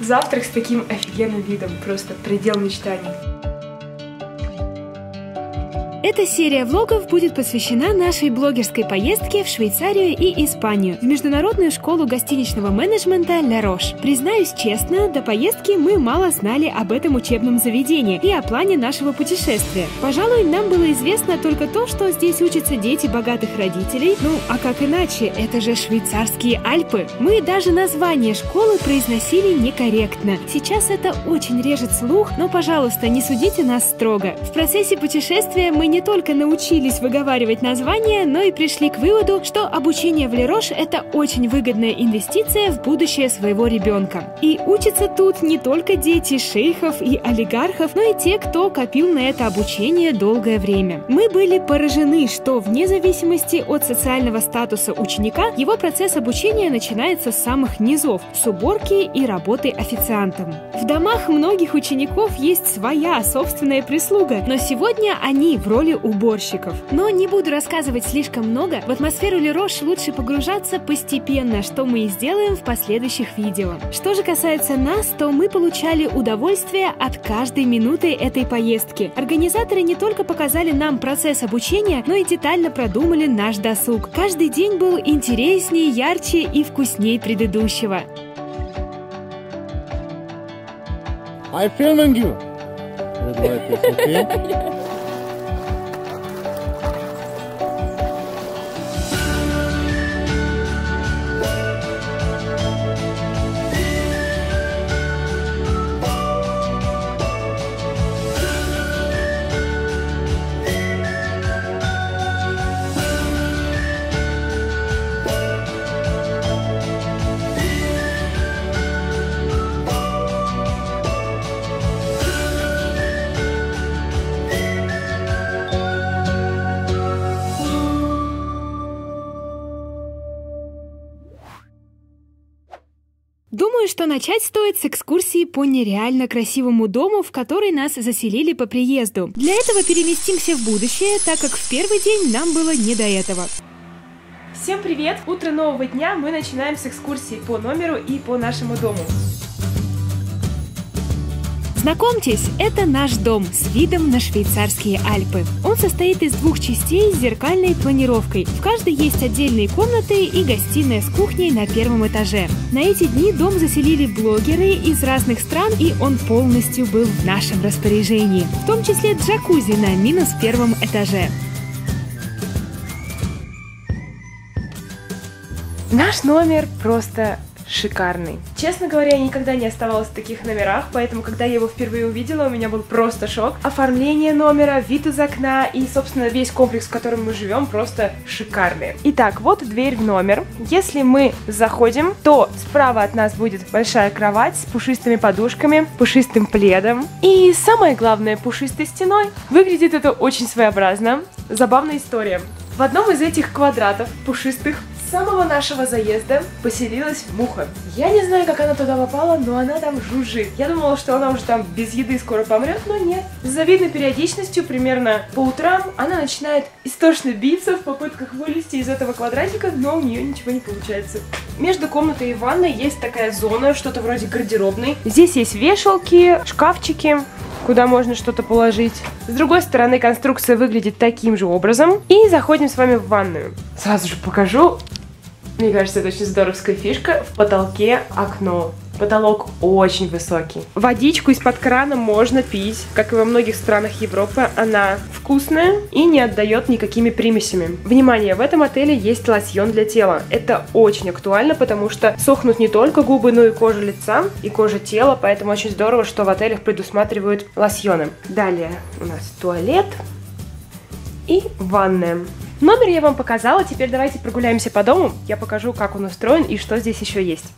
Завтрак с таким офигенным видом, просто предел мечтаний. Эта серия влогов будет посвящена нашей блогерской поездке в Швейцарию и Испанию, в международную школу гостиничного менеджмента Les Roches. Признаюсь честно, до поездки мы мало знали об этом учебном заведении и о плане нашего путешествия. Пожалуй, нам было известно только то, что здесь учатся дети богатых родителей. Ну, а как иначе? Это же швейцарские Альпы. Мы даже название школы произносили некорректно. Сейчас это очень режет слух, но, пожалуйста, не судите нас строго. В процессе путешествия мы не только научились выговаривать названия, но и пришли к выводу, что обучение в Les Roches – это очень выгодная инвестиция в будущее своего ребенка. И учатся тут не только дети шейхов и олигархов, но и те, кто копил на это обучение долгое время. Мы были поражены, что вне зависимости от социального статуса ученика, его процесс обучения начинается с самых низов – с уборки и работы официантом. В домах многих учеников есть своя собственная прислуга, но сегодня они в роли уборщиков. Но не буду рассказывать слишком много, в атмосферу Les Roches лучше погружаться постепенно, что мы и сделаем в последующих видео. Что же касается нас, то мы получали удовольствие от каждой минуты этой поездки. Организаторы не только показали нам процесс обучения, но и детально продумали наш досуг. Каждый день был интереснее, ярче и вкуснее предыдущего. I'm filming you. Думаю, что начать стоит с экскурсии по нереально красивому дому, в который нас заселили по приезду. Для этого переместимся в будущее, так как в первый день нам было не до этого. Всем привет! Утро нового дня мы начинаем с экскурсии по номеру и по нашему дому. Знакомьтесь, это наш дом с видом на швейцарские Альпы. Он состоит из двух частей с зеркальной планировкой. В каждой есть отдельные комнаты и гостиная с кухней на первом этаже. На эти дни дом заселили блогеры из разных стран, и он полностью был в нашем распоряжении. В том числе джакузи на -1 этаже. Наш номер просто шикарный. Честно говоря, я никогда не оставалась в таких номерах, поэтому, когда я его впервые увидела, у меня был просто шок. Оформление номера, вид из окна и, собственно, весь комплекс, в котором мы живем, просто шикарный. Итак, вот дверь в номер. Если мы заходим, то справа от нас будет большая кровать с пушистыми подушками, пушистым пледом. И самое главное, пушистой стеной. Выглядит это очень своеобразно. Забавная история. В одном из этих квадратов пушистых с самого нашего заезда поселилась муха. Я не знаю, как она туда попала, но она там жужжит. Я думала, что она уже там без еды скоро помрет, но нет. С завидной периодичностью, примерно по утрам, она начинает истошно биться в попытках вылезти из этого квадратика, но у нее ничего не получается. Между комнатой и ванной есть такая зона, что-то вроде гардеробной. Здесь есть вешалки, шкафчики, куда можно что-то положить. С другой стороны, конструкция выглядит таким же образом. И заходим с вами в ванную. Сразу же покажу. Мне кажется, это очень здоровская фишка. В потолке окно. Потолок очень высокий. Водичку из-под крана можно пить. Как и во многих странах Европы, она вкусная и не отдает никакими примесями. Внимание, в этом отеле есть лосьон для тела. Это очень актуально, потому что сохнут не только губы, но и кожа лица, и кожа тела. Поэтому очень здорово, что в отелях предусматривают лосьоны. Далее у нас туалет и ванная. Номер я вам показала, теперь давайте прогуляемся по дому. Я покажу, как он устроен и что здесь еще есть.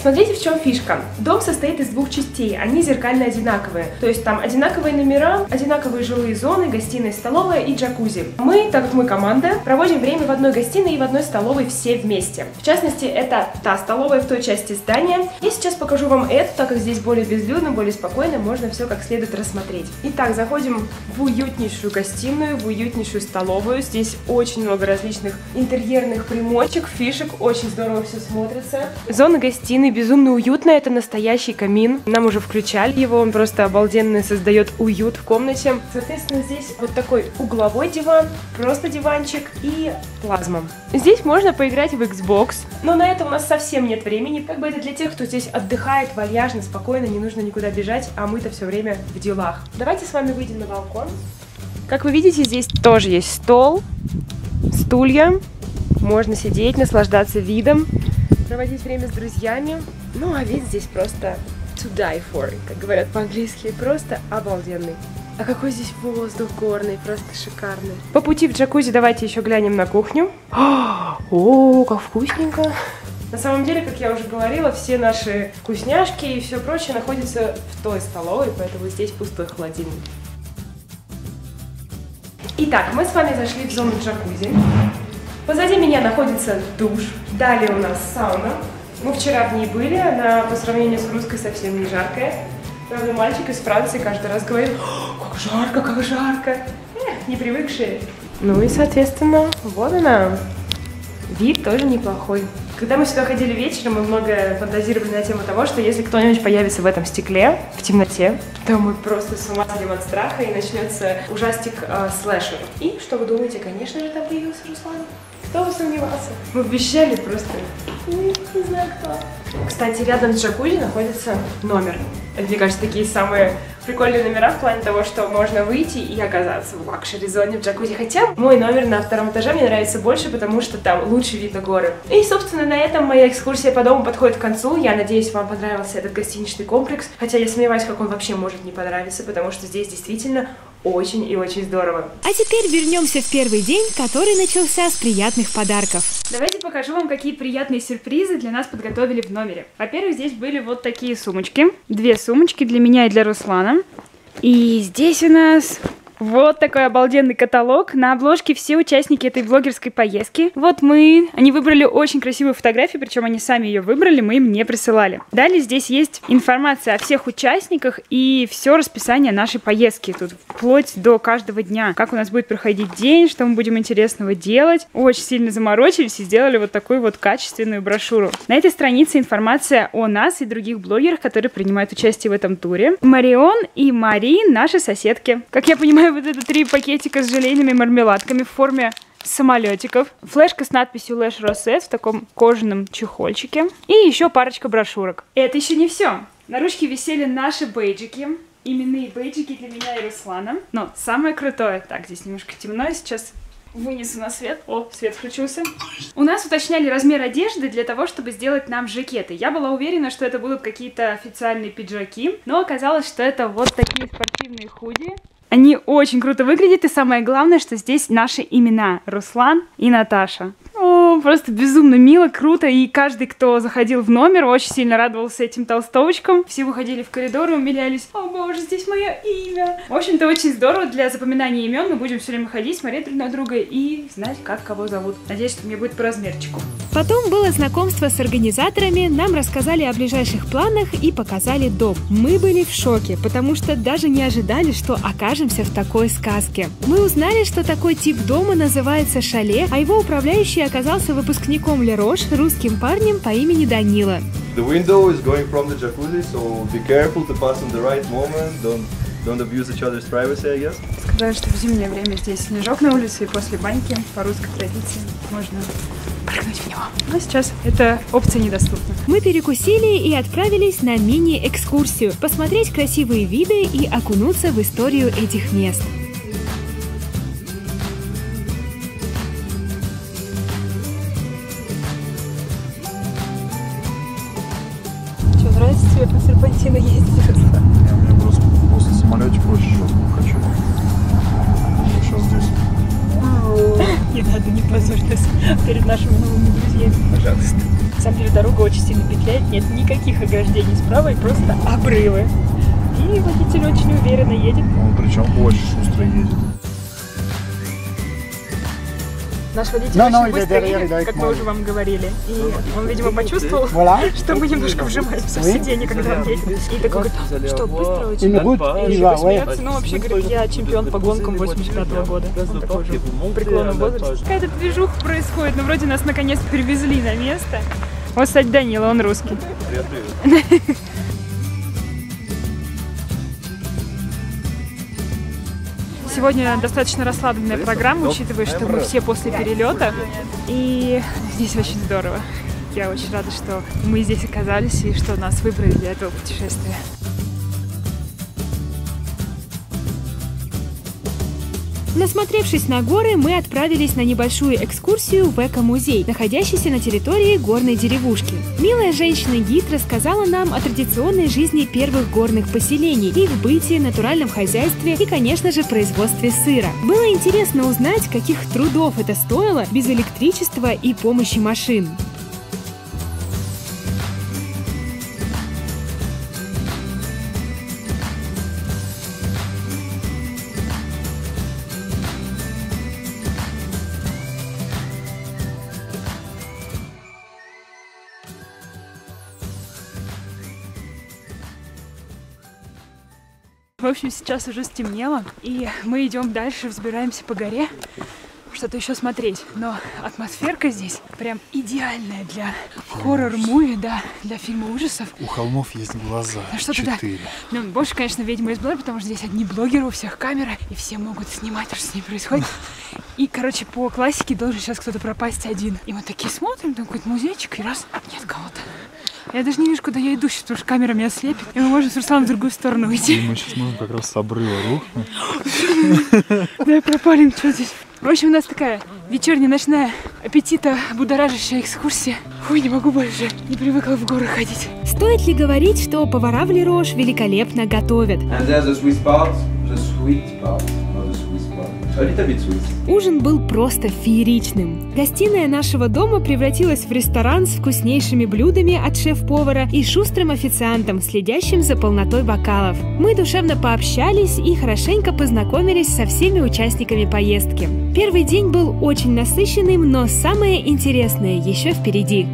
Смотрите, в чем фишка. Дом состоит из двух частей, они зеркально одинаковые. То есть там одинаковые номера, одинаковые жилые зоны, гостиная, столовая и джакузи. Мы, так как мы команда, проводим время в одной гостиной и в одной столовой все вместе. В частности, это та столовая в той части здания. Я сейчас покажу вам эту, так как здесь более безлюдно, более спокойно, можно все как следует рассмотреть. Итак, заходим в уютнейшую гостиную, в уютнейшую столовую. Здесь очень много различных интерьерных примочек, фишек, очень здорово все смотрится. Зона гостиной безумно уютно, это настоящий камин. Нам уже включали его, он просто обалденно создает уют в комнате. Соответственно, здесь вот такой угловой диван, просто диванчик и плазма. Здесь можно поиграть в Xbox, но на это у нас совсем нет времени. Как бы это для тех, кто здесь отдыхает вальяжно, спокойно, не нужно никуда бежать, а мы-то все время в делах. Давайте с вами выйдем на балкон. Как вы видите, здесь тоже есть стол, стулья. Можно сидеть, наслаждаться видом, проводить время с друзьями. Ну, а вид здесь просто to die for, как говорят по-английски, просто обалденный. А какой здесь воздух горный, просто шикарный. По пути в джакузи давайте еще глянем на кухню. О, как вкусненько. На самом деле, как я уже говорила, все наши вкусняшки и все прочее находятся в той столовой, поэтому здесь пустой холодильник. Итак, мы с вами зашли в зону джакузи. Позади меня находится душ, далее у нас сауна. Мы вчера в ней были, она по сравнению с русской совсем не жаркая. Правда, мальчик из Франции каждый раз говорит: как жарко, как жарко. Не привыкшие. Ну и, соответственно, вот она. Вид тоже неплохой. Когда мы сюда ходили вечером, мы много фантазировали на тему того, что если кто-нибудь появится в этом стекле, в темноте, то мы просто с ума сойдем от страха и начнется ужастик слэшер. И что вы думаете, конечно же, там появился Руслан? Кто бы сомневался? Мы обещали просто. Не знаю кто. Кстати, рядом с джакузи находится номер. Это, мне кажется, такие самые прикольные номера в плане того, что можно выйти и оказаться в лакшери-зоне в джакузи. Хотя мой номер на втором этаже мне нравится больше, потому что там лучше вид на горы. И, собственно, на этом моя экскурсия по дому подходит к концу. Я надеюсь, вам понравился этот гостиничный комплекс. Хотя я сомневаюсь, как он вообще может не понравиться, потому что здесь действительно очень и очень здорово. А теперь вернемся в первый день, который начался с приятных подарков. Давайте покажу вам, какие приятные сюрпризы для нас подготовили в номере. Во-первых, здесь были вот такие сумочки. Две сумочки для меня и для Руслана. И здесь у нас вот такой обалденный каталог. На обложке все участники этой блогерской поездки. Вот мы. Они выбрали очень красивую фотографию, причем они сами ее выбрали, мы им не присылали. Далее здесь есть информация о всех участниках и все расписание нашей поездки. Тут вплоть до каждого дня. Как у нас будет проходить день, что мы будем интересного делать. Очень сильно заморочились и сделали вот такую вот качественную брошюру. На этой странице информация о нас и других блогерах, которые принимают участие в этом туре. Марион и Мари, наши соседки. Как я понимаю, вот это 3 пакетика с желейными мармеладками в форме самолетиков. Флешка с надписью Les Roches в таком кожаном чехольчике. И еще парочка брошюрок. Это еще не все. На ручке висели наши бейджики. Именные бейджики для меня и Руслана. Но самое крутое... Так, здесь немножко темно, сейчас вынесу на свет. О, свет включился. У нас уточняли размер одежды для того, чтобы сделать нам жакеты. Я была уверена, что это будут какие-то официальные пиджаки. Но оказалось, что это вот такие спортивные худи. Они очень круто выглядят, и самое главное, что здесь наши имена – Руслан и Наташа. О, просто безумно мило, круто, и каждый, кто заходил в номер, очень сильно радовался этим толстовочкам. Все выходили в коридор и умилялись: «О боже, здесь мое имя!» В общем-то, очень здорово для запоминания имен, мы будем все время ходить, смотреть друг на друга и знать, как кого зовут. Надеюсь, что мне будет по размерчику. Потом было знакомство с организаторами, нам рассказали о ближайших планах и показали дом. Мы были в шоке, потому что даже не ожидали, что окажемся в такой сказке. Мы узнали, что такой тип дома называется шале, а его управляющий оказался выпускником Les Roches, русским парнем по имени Данила. Сказали, что в зимнее время здесь снежок на улице, и после баньки по русской традиции можно прыгнуть в него. Но сейчас эта опция недоступна. Мы перекусили и отправились на мини-экскурсию, посмотреть красивые виды и окунуться в историю этих мест. Что, нравится тебе по серпантину ездить? Я мне просто после самолетика очень жестко хочу. Я сейчас здесь. Не надо, не позорь нас перед нашими новыми друзьями, пожалуйста. На самом деле дорога очень сильно петляет, нет никаких ограждений справа и просто обрывы. И водитель очень уверенно едет. Он причем очень шустро едет. Наш водитель очень быстро едет, как мы уже вам говорили. И он, видимо, почувствовал, что мы немножко вжимаемся в сиденье, когда он едет. И такой говорит: что, быстро очень? И типа смеется, но вообще, говорит: я чемпион по гонкам 85-го года. Он такой же в преклонном возрасте. Какая-то движуха происходит, но вроде нас наконец привезли на место. Вот, кстати, Данила, он русский. Привет, привет. Сегодня достаточно расслабленная программа, учитывая, что мы все после перелета. И здесь очень здорово. Я очень рада, что мы здесь оказались и что нас выбрали для этого путешествия. Насмотревшись на горы, мы отправились на небольшую экскурсию в эко-музей, находящийся на территории горной деревушки. Милая женщина-гид рассказала нам о традиционной жизни первых горных поселений, их бытии, натуральном хозяйстве и, конечно же, производстве сыра. Было интересно узнать, каких трудов это стоило без электричества и помощи машин. В общем, сейчас уже стемнело, и мы идем дальше, взбираемся по горе, что-то еще смотреть. Но атмосферка здесь прям идеальная для хоррор-муви, да, для фильма ужасов. У холмов есть глаза. Четыре. Ну, больше, конечно, «Ведьма из Блэр», потому что здесь одни блогеры, у всех камеры, и все могут снимать, что с ней происходит. И, короче, по классике должен сейчас кто-то пропасть один. И мы такие смотрим, там какой-то музейчик, и раз, нет кого-то. Я даже не вижу, куда я иду сейчас, потому что камера меня слепит, и мы можем с Русланом в другую сторону уйти. Мы сейчас можем как раз с обрыва рухнуть. Да, пропалим, что здесь. В общем, у нас такая вечерняя, ночная, аппетита будоражащая экскурсия. Ой, не могу больше, не привыкла в горы ходить. Стоит ли говорить, что повара в Ле Рош великолепно готовят? Ужин был просто фееричным. Гостиная нашего дома превратилась в ресторан с вкуснейшими блюдами от шеф-повара и шустрым официантом, следящим за полнотой бокалов. Мы душевно пообщались и хорошенько познакомились со всеми участниками поездки. Первый день был очень насыщенным, но самое интересное еще впереди.